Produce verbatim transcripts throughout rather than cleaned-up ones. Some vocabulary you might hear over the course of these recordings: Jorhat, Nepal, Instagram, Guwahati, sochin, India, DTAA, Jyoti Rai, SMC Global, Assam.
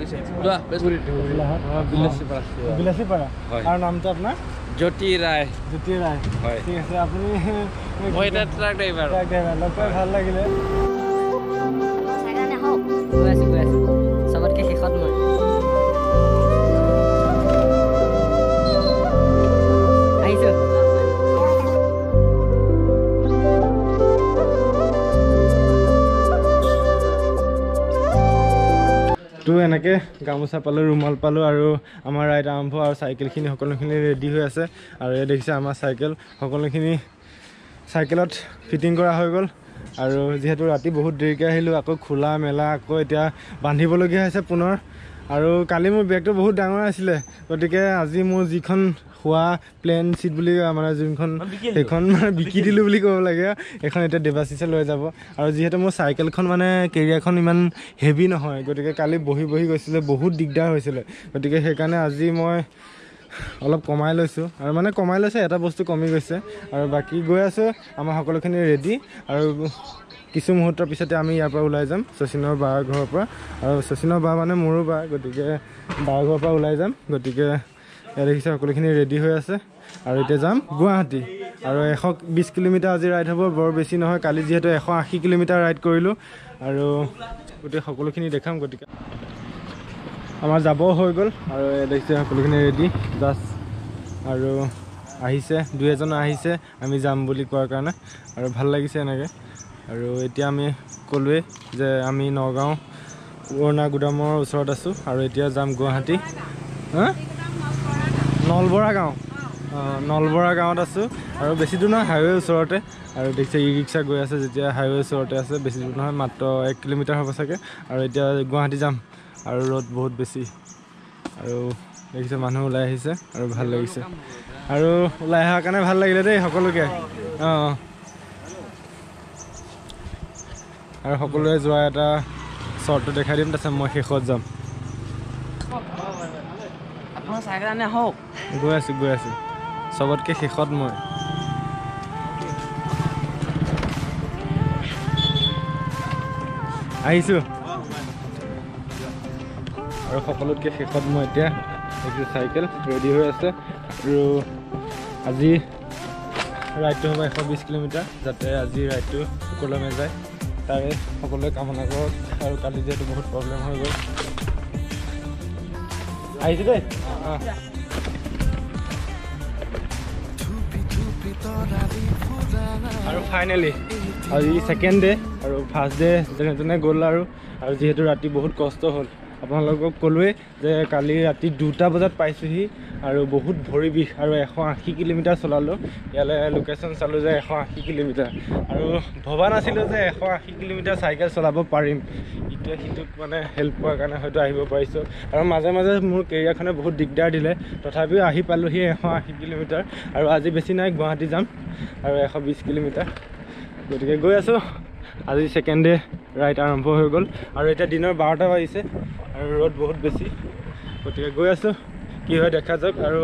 ज्योति राय ज्योति राय ठीक है अपनी ट्रक ड्राइवर ट्रक ड्राइवर लग पाए ভাল লাগিলে सबर के शेषत मैं तो एनेके गामोचा पालो रुमाल पालो और आमार राइड आरम्भ और साइकेलखिनि सकलोखिनि रेडी हो आछे और ये देखिसे आमार साइकेल सकलोखिनि साइकेलत फिटिंग करा हो गल और जेहेतु राति बहुत देरिके आहिलो आको खोला मेला आको एटा बांधिबलगिया आछे पुनर और काली मोर बेगटो बहुत डांगर आछिले गतिके आजि मोर जिखन हुआ प्लेन सीट बुली माने जिखन एखन माने बिकी दिलु बुली कब लागे एखन एटा देवासिसे लय जाबो और जेहेतु मोर साइकेलखन माने केरियाखन इमान हेवी नहय गतिके काली बहि बहि गयसिले बहुत दिगदार होइसिले गतिके हेकाने आजि मोर अलप कमाय लैसो और माने कमाय लैसे एटा बस्तु कमी गयसे और बाकी गय आसे आमार सकलोखिनि रेडी और किसु मुहूर्तर पिछते आम यार ऊल् जाम शचिनर बार घर पर और शचिनर बा मानने मोरो बा गति के बार घर पर ऊल् जाम गति के देखिए सकलोखिनि रेडी हो आसे और इतना जाम गुवाहाटी और एश बीस किलोमीटार आज राइड हम बर बेसि नहय काली जेहेतु एश आशी किलोमीटार राइड करिलो और गति सकलोखिनि देखाम गति के आमार जाब हो गल और देखिए सकलोखिनि रेडी जास्ट और आहिसे दुइ एजन आहिसे आमी जाम बुली कोৱাৰ কাৰণে और ভাল লাগিছে এনেকে और इतना आम कलोए जे आम नगाँव पुरना गोदाम ऊर आसो और इतना जाम गुवाहाटी नलबरा गाँव नलबरा गाँव आसो और बेसि दूर ना हाईवे ऊरते और देखिए इ रिक्शा गई आसे जैसे हाईवे ऊरते आस बेसि दूर ना मात्र एक किलोमीटार हम सके और इतना गुवाहाटी जाम और रोड बहुत बेसि और देखिए मानु ऊल् और भल लगे और ऊल् कारण भल लगे दे सकोके और सकोरे जो एटा शॉर्ट देखा दीम तक मैं शेष जाम गई आसो गई आसो सबतके शेष मैं और सकोतके शेष मैं इतना साइकेल रेडी हो आसे और आज राइड हम एश बीस किलोमीटार जाते आज राइड सुकलमे जाए तारे सकोले कामना कर और कल जी बहुत प्रब्लेम हो गल और फाइनली आज सेकेंड डे और फार्ष्ट डे जेने तेने गल और जीतु राति बहुत कष्ट हल अपन लोग कलोए कल राति दुटा बजात पासी और बहुत भरी विष और एश आशी किलोमीटार चलालो इले लोकेशन चालू जो एश आशी किलोमीटार और भबा ना एश आशी किलोमीटार साइकेल चलाब पारिम इतना सीट मानने हेल्प कर कारण पार्सो और माजे माजे मोर केरियाखने बहुत दिगदार दिले तथापि आहि पालोहि एश आशी किलोमीटार और आज बेसि ना गुवाहाटी जाम और एश बीस किलोमीटार गति गई आसो आज सेकेंड डे राइड आरम्भ हो गल और इतना दिन बारटा बजिसे और रोड बहुत बेसि गति गई आसो कि है देखा जाक और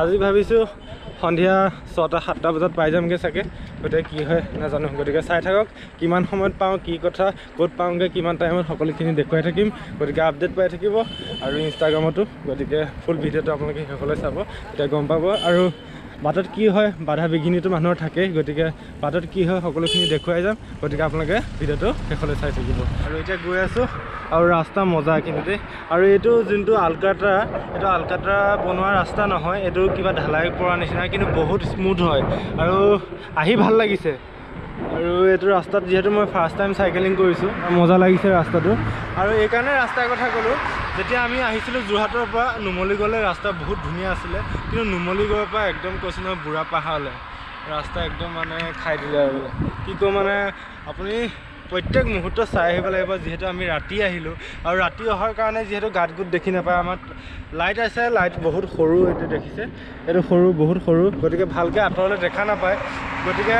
आज भाई सन्धिया छटा सातटा बजात पाई जामगे सके गए कि है नजानो गति के चाय थक कि समय पाँव कि कथा कत पाँगे कि टाइम सकोखिनि देखाई थकिम गति के आपडेट पाई थकिब और इन्स्टाग्रामतो गति के फुल भिडिओ अपने सकते चाब गम पा और बाटत कि है बाधा विघिनी तो मानुर थके गति के बाटत कि है सकोखिनि देखाई जाम गति के अपने भिडिओ शेषले चाय थकिब और इतना गई आसो और रास्ता मजा किनते और ये जो आलकाट्रा ये आलकाट्रा बनवा रास्ता नहय ये क्या ढालाई पड़ा निचिना कि बहुत स्मूथ है और आही भल लगिसे और ये रास्ता जीतु मैं फार्ष्ट टाइम साइकेलिंग मजा लगिसे रास्ता और ये रास्तार कथा कलो जैसे आम जोरहाटर पर नुमलीगढ़ रास्ता बहुत धुनिया आছিলে कि नुमलीगढ़ पर एकदम कैसे ना बुरा पहाड़ रास्ता एकदम मानने खाई दिले कि कौ मानने अपनी प्रत्येक मुहूर्त चाय लगे जीतु आम राति और राति अहार कारण जी गाट गोट देखी नपा आम लाइट आसे लाइट बहुत सर ये देखिसे ये सर बहुत सर गति भालक आतरले देखा नपाय गति के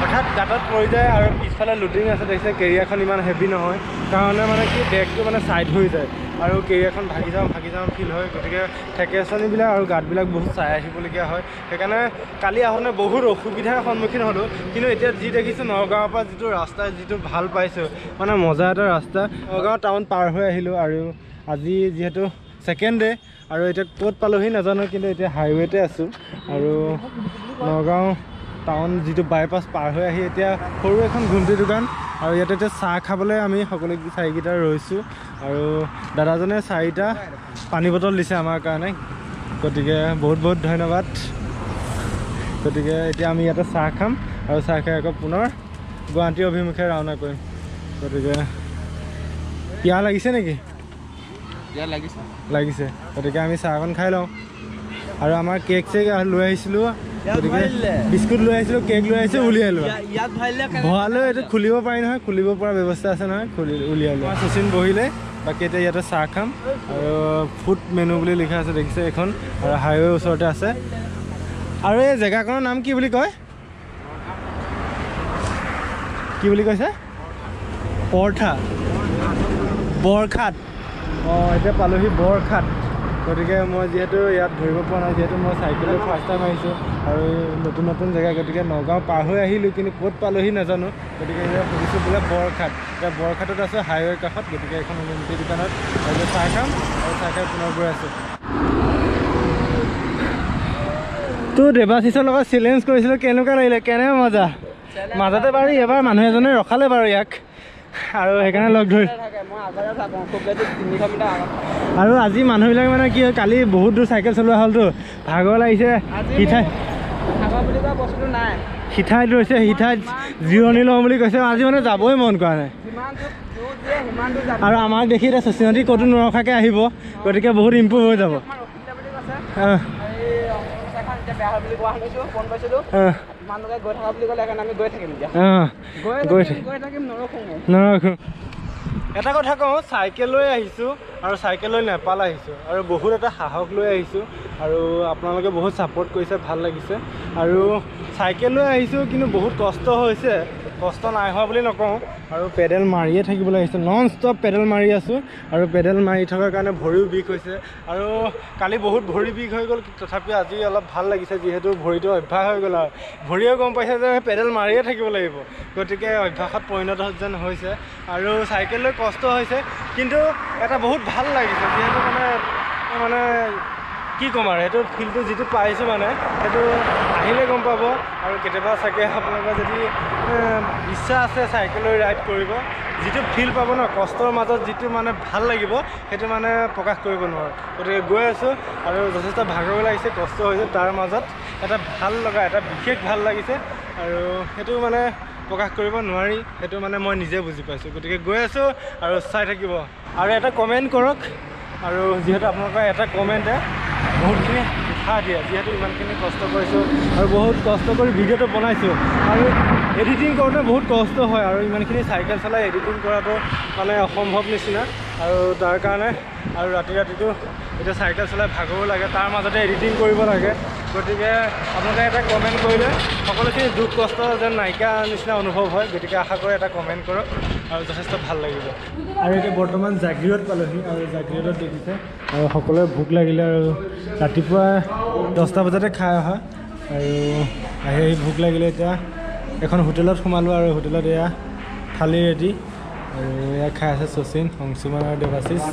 हठात गाटत पड़ जाए और पिछफाले लुटिंग आसे देखिसे केरियाखन इमान हेवी नहय कारण माने कि बेगटो माने साइड हो जाए और कैरियर भागी जा भागी जा फिल है गति के ठेकेचनीबी और गाँव बहुत चाहिए है कल आहते बहुत असुविधार सम्मुखीन हलो कि जी देखी नगाँवर जी रास्ता जी भल पासी मैं मजा एट रास्ता नगाँव टाउन पार हो आज जीतु सेकेंड डे और इतना कत पालि नजानो कि हाईवेते आसो और नगाँव टाउन जी बाईपास पार हो घुमटी दुकान और इतना चाह खाबले आम सको चारिकटा रही दादाजने चारिटा पानी बटल दी आम कारण गति के बहुत बहुत धन्यवाद गति के आम इते चाह खाम और चाह खाई आक पुनः गुवाहाटी अभिमुखे रावना करम गति के पिया लगिसे नेकी लगिसे गति के चाहन खाई लौ और आम केक चेक लो बिस्कुट लो केक लो उलिया भरालो ये खुल पारि ना खुल व्यवस्था आस ना उलिया सचिन बहिले बाकी इतना चाह खाम और फूड मेनू भी लिखा देखिसे एन और हाईवे ऊरते आसे और ये जैगाखर नाम कि कैसे बरखा बरखात हाँ इतना पालि बरखात गति के मैं जीतु इतना धरपा ना जी मैं साइकिल फार्ष्ट टाइम और नतून नतुन जैगा गति के नगाँव पार हो कि कत पालि नजानो गति के बोले बरखात बरखात आज हाईवे काषत गति के उन्नति दुकान चाह खाम और चाह खाई पुनः गई आसो तो देवाशीषर चेलेंज करें के मजा मजाते बार एबार मानु एजने रखाले बार इक और आज मानुबिल मैं कि कल बहुत दूर साइकेल चलवा हल तो भागर लगे सीठा सीठा रही है सीठा जिरणी लम कैसे आज मैं जब मन कर और आम देखी शशीनती कतो नरखाक गति के बहुत इम्प्रूव हो जा नरखो एटा कथा कौ साइकेल और साइकेल नेपाल और बहुत एट सहस लो और अपने बहुत सपोर्ट कर भल लगे और साइकेल कि बहुत कष्ट कष्ट ना हुआ बुली नकौं और पेडेल मारिए थकिबले नन स्टप पेडेल मारि आसो और पेडेल मारि थकार कारणे भरिओ बिक होइसे और काली बहुत भरि बिक हो गल तथापि आजि अलप ভাল लागिसे जेहेतु भरितो अभ्यास हो गल भरिओ गम पाइसे जे पेडेल मारिए थकिब लागिबो गतिके अभ्यासत परिणत जन होइसे और साइकेल ले कष्ट होइसे किन्तु एटा बहुत ভাল लागिसे जेहेतु माने माने कि कम और ये फिल्ड जी पाई मानने आने गम पा और केबा सके अपने जी इच्छा आसे साइकेल राइड कर जी फिल्ड पा न कष्टर मजदूर जी मानने भल लगे सो मानने प्रकाश कर गए गई आसो और जथेष भागर लगे कष्ट तार मजदूर एट भल लगा एट विशेष भल लगे और सो मानने प्रकाश कर नारि सो मानने मैं निजे बुझी पासी गति के गई आसो और चाहिए और एट कमेन्ट करक और जीत अपना कमेन्टे बहुतखिनि उत्साह दिए जीतु इमानखिनि कष्ट और बहुत कष्ट भिडिओ बना और एडिटिंग करते बहुत कष्ट है और इमानखिनि साइकेल चला एडिटिंग करातो माने असम्भव निचिना और तार कारणे और राति राति इतना साइकेल चलाई भागो लगे तार मजते एडिटिंग करिब लगे गति के अपने एट कमेन्ट करिले सकलोखिनि दुख कष्ट जेन नायिका निचिना अनुभव है गति के आशा करो एट कमेन्ट करक और जथेष्ट भल लगे और इतना बर्तमान जागीरत पालि और जागीरत देखिसे और सकलोरे भूख लगिले और रातिपुवा दसटा बजाते खा अहा और भूख लगिले इतना एखन होटेल सोमालो और होटेल थाली रेडी और खाई आसे सचिन हंसुमान और देवाशीष और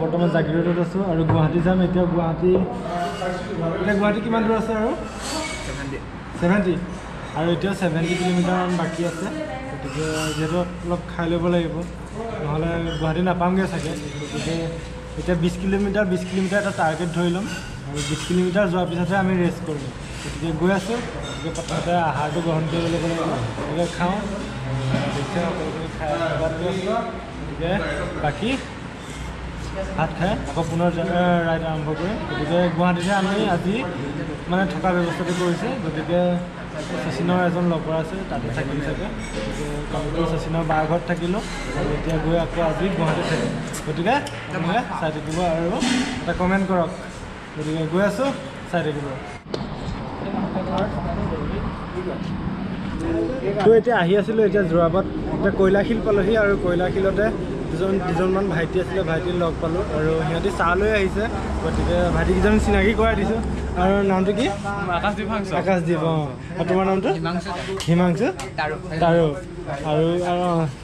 बर्तमान जागीरत आसो और गुवाहाटी जाम इतना गुवाहाटी इतना गुवाहाटी कि दूर आस सेवेन्टी और इतना सेवेन्टी किलोमीटर बाकी आसे गति जीतु अलग खाई लब लगे ना गुवाहाटी नापामगे सके गति इतना बीस किलोमीटर बीस किलोमीटर एट टार्गेट धरि लम और बीस किलोमीटर जो पाते आम रेस्ट कर गए गई आसो पता आहार ग्रहण कर खाऊँ गए बाकी भात खाए आको पुनः राइड आरम्भ करें गति गुवाहाटी आम आज मैं थका व्यवस्था गति के शशीनर एजन लगरा आते थकिल सके गति शशीनर बार घर थकिल गई आक आज गुवाहाटी थकिल गति चाय थी और कमेन्ट करक गति गई आसो चाय तो इतना आसो इतना जोराबत इतना कयलाशिल पालि और कयलाशिलते দুজন দুজনমান ভাইটি আছিলে, ভাইটিক লগ পালোঁ আৰু সিহঁতি চাহ লৈ আহিছে, গতিকে ভাইটিকেইজন চিনাকি কৰাই দিছোঁ। আৰু নামটো কি? আকাশদ্বীপ। আকাশদ্বীপ, অঁ। আৰু তোমাৰ নামটো? হিমাংশু। তাৰু। আৰু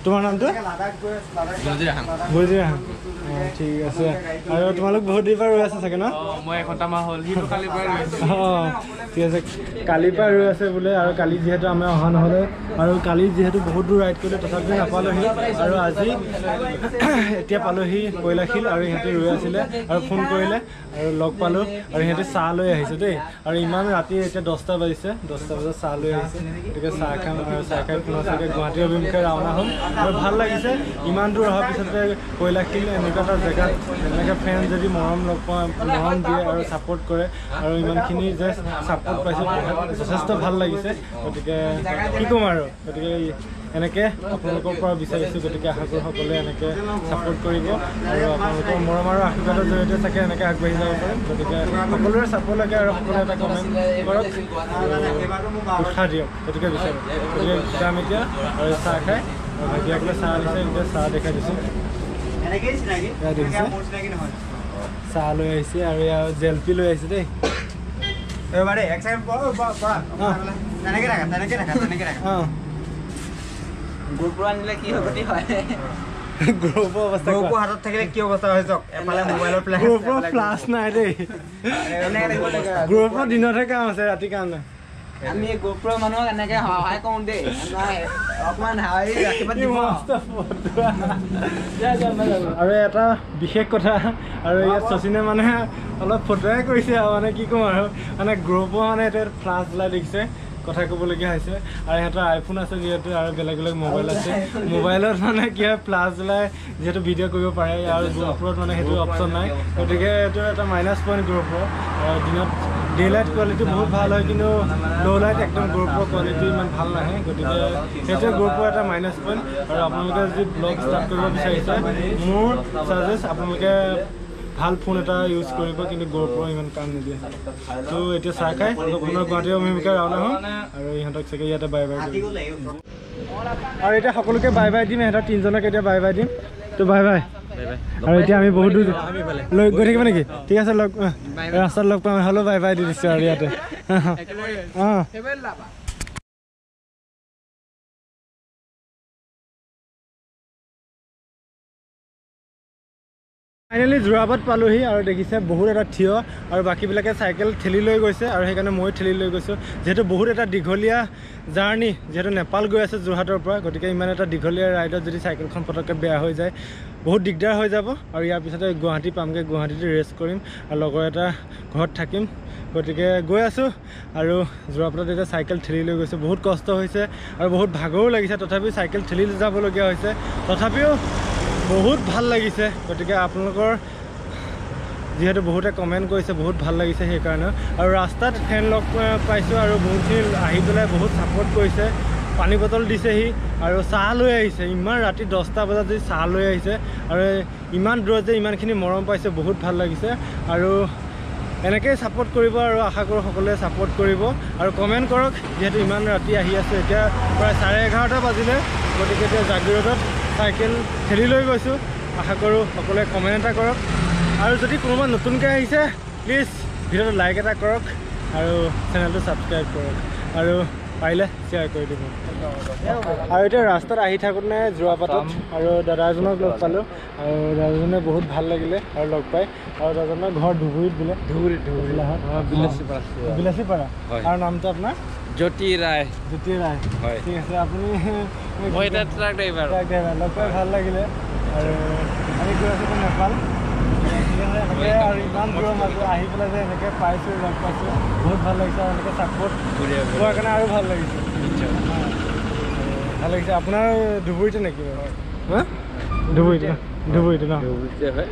তোমাৰ নামটো? বজিৰাহান। অঁ, ঠিক আছে। আৰু তোমালোক বহুত দেৰি পৰা ৰৈ আছে চাগে ন? মই এঘণ্টামান হ'ল, সিটো কালিৰ পৰা ৰৈ আছোঁ। অঁ, ঠিক আছে, কালিৰ পৰা ৰৈ আছে বোলে। আৰু কালি যিহেতু আমি অহা নহ'লে আৰু কালি যিহেতু বহুত দূৰ ৰাইড কৰিলোঁ, তথাপিও নাপালোঁহি। আৰু আজি এতিয়া পালোঁহি কৈলাশিল, আৰু সিহঁতে ৰৈ আছিলে আৰু ফোন কৰিলে আৰু লগ পালোঁ আৰু সিহঁতে চাহ লৈ আহিছে দেই। আৰু ইমান ৰাতি এতিয়া দহটা বাজিছে, দহটা বজাত চাহ লৈ আহিছে। গতিকে চাহ খাম আৰু চাহ খাই পুনৰ চাগে গুৱাহাটীৰ অভিমুখে ৰাওনা হ'ল। আৰু ভাল লাগিছে ইমান দূৰ অহাৰ পিছতে কৈলাশিল এনেকুৱা এটা জেগাত এনেকৈ ফ্ৰেণ্ড যদি মৰম লগ পাওঁ, মৰম দিয়ে আৰু ছাপোৰ্ট কৰে আৰু ইমানখিনি যে ছাপোৰ্ট পাইছে যথেষ্ট ভাল লাগিছে। গতিকে কি ক'ম আৰু, গতিকে এনেকৈ আপোনালোকৰ পৰা বিচাৰিছোঁ। গতিকে আশা কৰোঁ সকলোৱে এনেকৈ ছাপোৰ্ট কৰিব আৰু আপোনালোকৰ মৰম আৰু আশীৰ্বাদৰ জৰিয়তে চাগে এনেকৈ আগবাঢ়ি যাব পাৰিম। গতিকে সকলোৰে ছাপোৰ্ট লাগে আৰু সকলোৱে এটা কমেণ্ট কৰক, উৎসাহ দিয়ক, গতিকে বিচাৰোঁ। গতিকে যাম এতিয়া আৰু চাহ খাই ভাইটি আপোনাৰ চাহ দিছে, এতিয়া চাহ দেখাই দিছোঁ। চাহ লৈ আহিছে আৰু জেলপি লৈ আহিছে দেই। অঁ, গ্ৰুপৰ আনিলে কি হ'ব হয়। গ্ৰুপৰ অৱস্থা, গ্ৰুপৰ হাতত থাকিলে কি অৱস্থা হয় চাওক। এফালে মোবাইলৰ ফ্লাছ, গ্ৰুপৰ ফ্লাছ নাই দেই। গ্ৰুপৰ দিনতহে কাম আছে, ৰাতি কাম নাই। আমি গ্ৰুপৰ মানুহক এনেকে সহায় কৰোঁ দেই, অকমান হাৰি ৰাখিব দিব। আৰু এটা বিশেষ কথা, আৰু ইয়াত শচীনে মানে অলপ ফটোৱাই কৰিছে আৰু মানে কি ক'ম আৰু মানে গ্ৰুপৰ মানে এতিয়া ফ্লাছ লাই দেখিছে, কথা ক'বলগীয়া হৈছে। আৰু সিহঁতৰ আইফোন আছে যিহেতু আৰু বেলেগ বেলেগ মোবাইল আছে, মোবাইলত মানে কি হয় প্লাছ ওলাই যিহেতু ভিডিঅ' কৰিব পাৰে আৰু গ্ৰুপত মানে সেইটো অপশ্যন নাই। গতিকে এইটো এটা মাইনাছ পইণ্ট গ্ৰুপৰ। দিনত ডে লাইট কোৱালিটি বহুত ভাল হয়, কিন্তু ল' লাইট একদম গ্ৰুপৰ কোৱালিটি ইমান ভাল নাহে। গতিকে সেইটোৱে গ্ৰুপৰ এটা মাইনাছ পইণ্ট। আৰু আপোনালোকে যদি ব্লগ ষ্টাৰ্ট কৰিব বিচাৰিছে, মোৰ চাজেষ্ট আপোনালোকে ভাল ফোন এটা ইউজ কৰিব, কিন্তু গৰুৰ ইমান কাম নিদিয়ে। তো এতিয়া চাহ খাই পুনৰ গুৱাহাটীৰ অভিমুখে ৰাওনা হ'ম আৰু ইহঁতক চাগে ইয়াতে বাই বাই দিম। আৰু এতিয়া সকলোকে বাই বাই দিম, ইহঁতৰ তিনিজনক এতিয়া বাই বাই দিম। তো বাই বাই। আৰু এতিয়া আমি বহুত দূৰ লৈ গৈ থাকিব নেকি? ঠিক আছে, লগ ৰাস্তাত লগ পাম। হ'লেও বাই বাই দি দিছোঁ আৰু ইয়াতে। অঁ, ফাইনেলি যোৰাবাট পালোঁহি। আৰু দেখিছে বহুত এটা থিয় আৰু বাকীবিলাকে চাইকেল ঠেলি লৈ গৈছে আৰু সেইকাৰণে ময়ো ঠেলি লৈ গৈছোঁ। যিহেতু বহুত এটা দীঘলীয়া জাৰ্ণি, যিহেতু নেপাল গৈ আছে যোৰহাটৰ পৰা, গতিকে ইমান এটা দীঘলীয়া ৰাইডত যদি চাইকেলখন পটককৈ বেয়া হৈ যায় বহুত দিগদাৰ হৈ যাব। আৰু ইয়াৰ পিছতে গুৱাহাটী পামগৈ, গুৱাহাটীতে ৰেষ্ট কৰিম আৰু লগৰ এটা ঘৰত থাকিম। গতিকে গৈ আছোঁ আৰু যোৰাবাটত এতিয়া চাইকেল ঠেলি লৈ গৈছোঁ। বহুত কষ্ট হৈছে আৰু বহুত ভাগৰো লাগিছে, তথাপিও চাইকেল ঠেলি যাবলগীয়া হৈছে। তথাপিও বহুত ভাল লাগিছে। গতিকে আপোনালোকৰ যিহেতু বহুতে কমেণ্ট কৰিছে বহুত ভাল লাগিছে সেইকাৰণে। আৰু ৰাস্তাত ফ্ৰেণ্ড লগ পাইছোঁ আৰু বহুতখিনি আহি পেলাই বহুত ছাপোৰ্ট কৰিছে, পানী বটল দিছেহি আৰু চাহ লৈ আহিছে। ইমান ৰাতি দহটা বজাত যদি চাহ লৈ আহিছে আৰু ইমান দূৰত যে ইমানখিনি মৰম পাইছে, বহুত ভাল লাগিছে। আৰু এনেকৈয়ে ছাপোৰ্ট কৰিব আৰু আশা কৰোঁ সকলোৱে ছাপোৰ্ট কৰিব আৰু কমেণ্ট কৰক। যিহেতু ইমান ৰাতি আহি আছে, এতিয়া প্ৰায় চাৰে এঘাৰটা বাজিলে, গতিকে এতিয়া জাগিৰোডত চাইকেল ঠেলি লৈ গৈছোঁ। আশা কৰোঁ সকলোৱে কমেণ্ট এটা কৰক। আৰু যদি কোনোবা নতুনকৈ আহিছে, প্লিজ ভিডিঅ'টো লাইক এটা কৰক আৰু চেনেলটো ছাবস্ক্ৰাইব কৰক আৰু পাৰিলে শ্বেয়াৰ কৰি দিব। আৰু এতিয়া ৰাস্তাত আহি থাকোঁতে যোৰাবাটত আৰু দাদা এজনক লগ পালোঁ আৰু দাদাজনে বহুত ভাল লাগিলে আৰু লগ পাই। আৰু দাদাজনৰ ঘৰ ধুবুৰীত বোলে, ধুবুৰীত বিলাচীপাৰা, বিলাচীপাৰা। আৰু নামটো আপোনাৰ? জ্যোতি ৰায়। জ্যোতি ৰায়, ঠিক আছে। আপুনি ট্ৰাক ড্ৰাইভাৰ, ট্ৰাক ড্ৰাইভাৰ। লগ পাই ভাল লাগিলে। আৰু আমি গৈ আছোঁ নেপাল, এনেকৈ আৰু ইমান দূৰৰ মাজত আহি পেলাই যে এনেকৈ পাইছোঁ, লগ পাইছোঁ, বহুত ভাল লাগিছে। আৰু এনেকৈ ছাপোৰ্ট পোৱাৰ কাৰণে আৰু ভাল লাগিছে, ভাল লাগিছে। আপোনাৰ ধুবুৰীতে নেকি? হা, ধুবুৰীতে, ধুবুৰীতে ন? ধুবুৰীতে হয়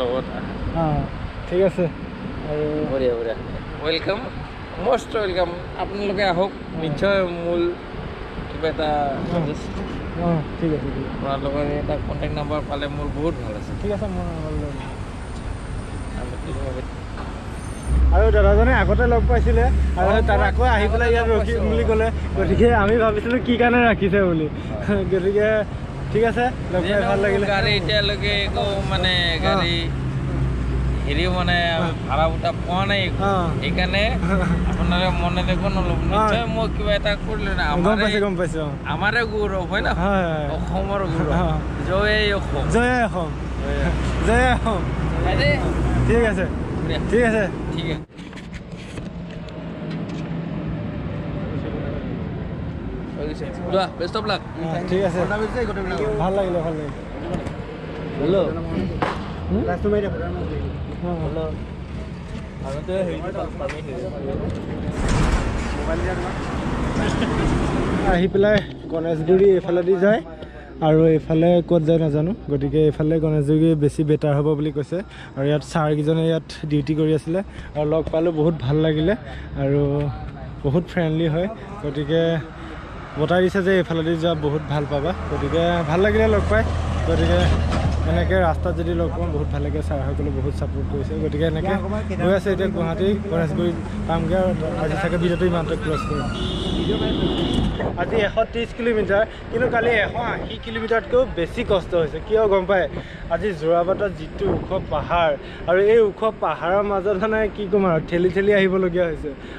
লগত। অঁ, ঠিক আছে। আৰু বঢ়িয়া বঢ়িয়া, ৱেলকাম, মষ্ট ৱেলকাম। আপোনালোকে আহক নিশ্চয়, মূল কিবা এটা। অঁ, ঠিক আছে, আপোনালোকৰ এটা কণ্টেক্ট নাম্বাৰ পালে মোৰ বহুত ভাল আছে। ঠিক আছে, মোৰ আৰু দাদাজনে আগতে লগ পাইছিলে আৰু তাত আকৌ আহি পেলাই ইয়াত ৰখিম বুলি ক'লে। গতিকে আমি ভাবিছিলোঁ কি কাৰণে ৰাখিছে বুলি। গতিকে ঠিক আছে লগে ভাল লাগিলে গাড়ি এটা লগে গো মানে গাড়ি হেরি মানে ভাড়া উঠা পাওয়া নাই এখানে আপনারা মনে দেখুন লোক নিশ্চয় মো কিবা এটা করলে না আমারে কম পাইছো আমারে গৌরব হয় না অসমৰ গৌরব জয় অসম জয় অসম জয় অসম ঠিক আছে ঠিক আছে ঠিক আছে লা বেস্ট অফ লাক ঠিক আছে কথা বলতে কথা ভালো লাগলো ভালো লাগলো হ্যালো লাস্ট মাইরে হ্যালো আমাদের হেইটা পারমিট মোবাইল যার না আহি পেলাই গণেশগুৰি এফালে দি যায় আৰু এফালে ক'ত যায় নাজানো গটিকে এফালে গণেশগুৰি বেছি বেটাৰ হ'ব বুলি কৈছে আৰু ইয়াত ছাৰ কিজনে ইয়াত ডিউটি কৰি আছিলে আৰু লগ পালো বহুত ভাল লাগিলে আৰু বহুত ফ্ৰেন্ডলি হয় গটিকে बताई से ये जा बहुत भल पा गति के भल लगे लग पाए गति के रास्ता जो लग पाँ बहुत भल लगे सर बहुत सपोर्ट कर गति के गई आस गुवाहाटी गणेशगुरी पामगे आज सके भिडियो इन क्रॉस कर आज एश त्रिश किलोमीटर कि कल एश आशी किलोमीटरको बेसि कष्ट क्या गम पाए आज जोराबाट जी ऊख पहाड़ और ये ऊख पहाड़ मजत मैंने कि कम और ठेली ठेली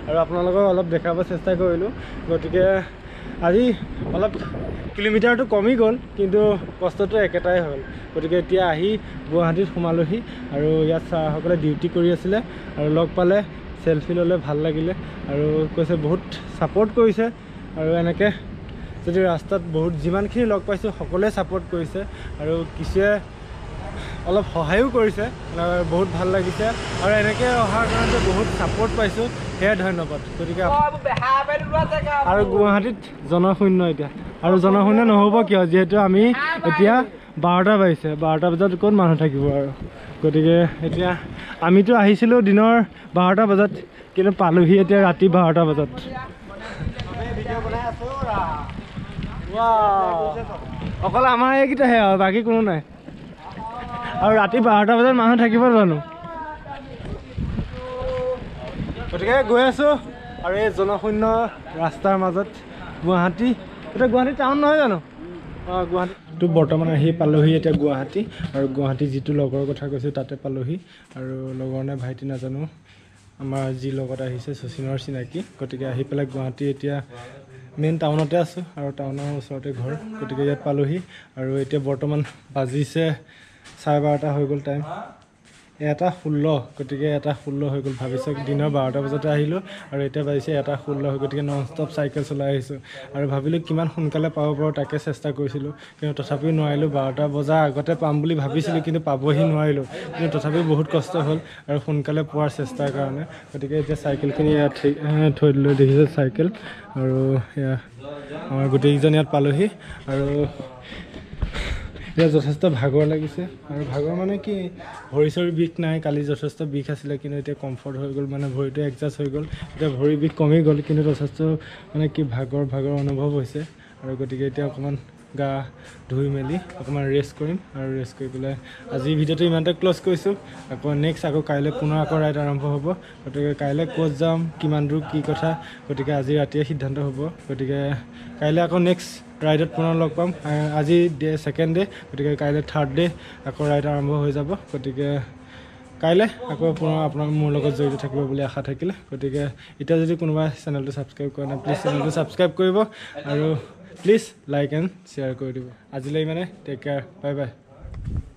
और अपना अलग देखा चेष्टा करूँ गति के আজি অলপ কিলোমিটার তো কমি গল কিন্তু কষ্টটো একটাই হল গতিকে এতিয়া আহি গুৱাহাটীত সোমালোহি আৰু ইয়াত সকলে ডিউটি কৰি আছিল আৰু লগ পালে সেলফি ললে ভাল লাগিলে আৰু কৈছে বহুত সাপোর্ট কৰিছে আৰু এনেকে যদি ৰাস্তাত বহুত যিমানখিনি লগ পাইছো সকলে সাপোর্ট কৰিছে আৰু কিছে অলপ সহায়ও কৰিছে বহুত ভাল লাগিছে আৰু এনেকে অহাৰ কাৰণে বহুত সাপোর্ট পাইছো हे धन्यवाद गति और गुवाहाटी जनशून्य इतना और जनशून्य नहब क्या जीतु आम इतना बारटा बजे बारटा बजात कौन मानु थी गति के आम तो आलो दिन बारटा बजात कि पालहि इतना राति बारटा बजात अक आम ये बाकी कोनो ना और राति बारटा बजात मानु थी जानो गए गई आसो और ये जनशून्य रास्तार मजत गुवाहाटी इतना गुवाहाटी टाउन ना जानो गुवाहाटी तो बर्तमान पालहि इतना गुवाहाटी और गुवाहाटी जी लगर कथा कैसे ताते पालहि और लगने ना भाईटी नाजानो आम जी लगत शचीनर चिनाकी गति के पे गुवाहाटी इतना मेन टाउनते आसो और टाउनर ऊरते घर गति के पालहि और इतना बर्तमान बाजी से साढ़े बारटा हो गल टाइम एटा षोलो गति के एटा षोलो हो गल भाई सब दिन बारटा बजाते आलो और इतना बाजिसे एटा षोलो गति के नन स्टप साइकेल चलाई और भाविल कि सोनकाले पा पार तक चेष्टा करूँ कि तथापि नारिलो बारटा बजार आगते पाम भाई कि पाबि नारिलो कि तथापि बहुत कष्ट हल और सोनकाले पार चेष्टार कारण गति के साइकेल थी देखिसे साइकेल और आम गोटेकजन इतना पालहि और इतना जथेष भागर लगिसे और भागर मानने कि भरी सरी विष ना कल जथेष विष आसले कि कम्फर्ट हो गल मैं भरी तो एडजास्ट हो गल इतना भरी विष कमी गल कि जथेष मानने कि भागर भागर अनुभव होइसे और गति के इतना अकमान गा धुई मेली अकमान रेस्ट करिम और रेस्ट करि पेलाय आजि भिडियोटो इमानटा क्लोज करिसु आको नेक्स्ट आको काइले पुनः आको राइड आरम्भ हबो गतिके काइले कोच जाम किमान दूर की कथा गतिके आजि रातिये सिद्धान्त हबो गतिके काइले आको नेक्स्ट राइडत पुनः लग पाम आजि डे सेकेंड डे गतिके काइले थर्ड डे आको राइड आरम्भ हो जाबो गतिके काइले आको पुनः आपन मोर लगत जडित থাকিব বুলি আশা থাকিলে গতিকে এটা যদি কোনোবা চ্যানেলটো সাবস্ক্রাইব কৰা না প্লিজ চ্যানেলটো সাবস্ক্রাইব কৰিব আৰু प्लीज लाइक एंड शेयर कर दी। आजिले माने टेक केयर बाय बाय।